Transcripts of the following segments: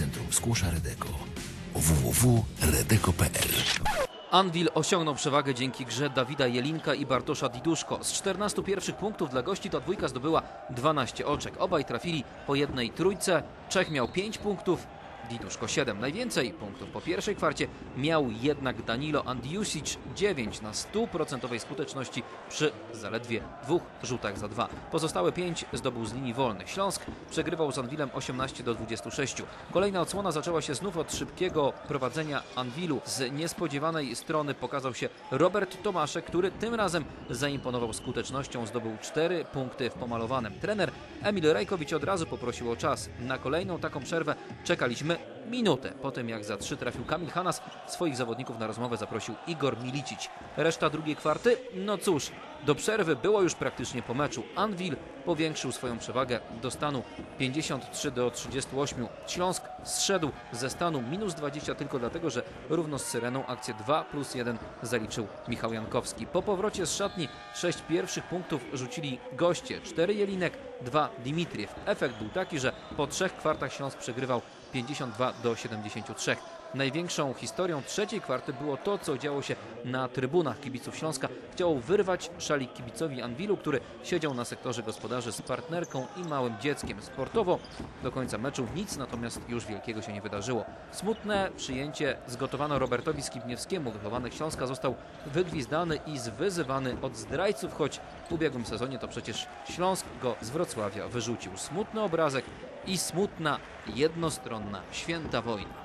Centrum Skłusza Redeko. www.redeko.pl. Anwil osiągnął przewagę dzięki grze Dawida Jelinka i Bartosza Diduszko. Z 14 pierwszych punktów dla gości ta dwójka zdobyła 12 oczek. Obaj trafili po jednej trójce. Czech miał 5 punktów, Diduszko 7. Najwięcej punktów po pierwszej kwarcie miał jednak Danilo Andiusic, 9 na 100% skuteczności przy zaledwie 2 rzutach za 2. Pozostałe 5 zdobył z linii wolnych. Śląsk przegrywał z Anwilem 18 do 26. Kolejna odsłona zaczęła się znów od szybkiego prowadzenia Anwilu. Z niespodziewanej strony pokazał się Robert Tomaszek, który tym razem zaimponował skutecznością. Zdobył 4 punkty w pomalowanym. Trener Emil Rajkowicz od razu poprosił o czas. Na kolejną taką przerwę czekaliśmy minutę. Po tym jak za 3 trafił Kamil Hanas, swoich zawodników na rozmowę zaprosił Igor Milicić. Reszta drugiej kwarty? No cóż, do przerwy było już praktycznie po meczu. Anwil powiększył swoją przewagę do stanu 53 do 38. Śląsk zszedł ze stanu -20 tylko dlatego, że równo z Syreną akcję 2+1 zaliczył Michał Jankowski. Po powrocie z szatni 6 pierwszych punktów rzucili goście. 4 Jelinek, 2 Dimitriev. Efekt był taki, że po 3 kwartach Śląsk przegrywał 52 do 73. Największą historią trzeciej kwarty było to, co działo się na trybunach. Kibiców Śląska chciało wyrwać szalik kibicowi Anwilu, który siedział na sektorze gospodarzy z partnerką i małym dzieckiem. Sportowo do końca meczu nic natomiast już wielkiego się nie wydarzyło. Smutne przyjęcie zgotowano Robertowi Skibniewskiemu. Wychowanek Śląska został wygwizdany i zwyzywany od zdrajców, choć w ubiegłym sezonie to przecież Śląsk go z Wrocławia wyrzucił. Smutny obrazek i smutna, jednostronna, święta wojna.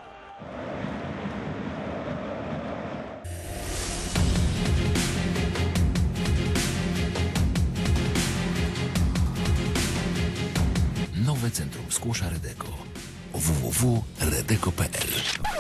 Nowe Centrum Skłusza Redeko. www.redeko.pl.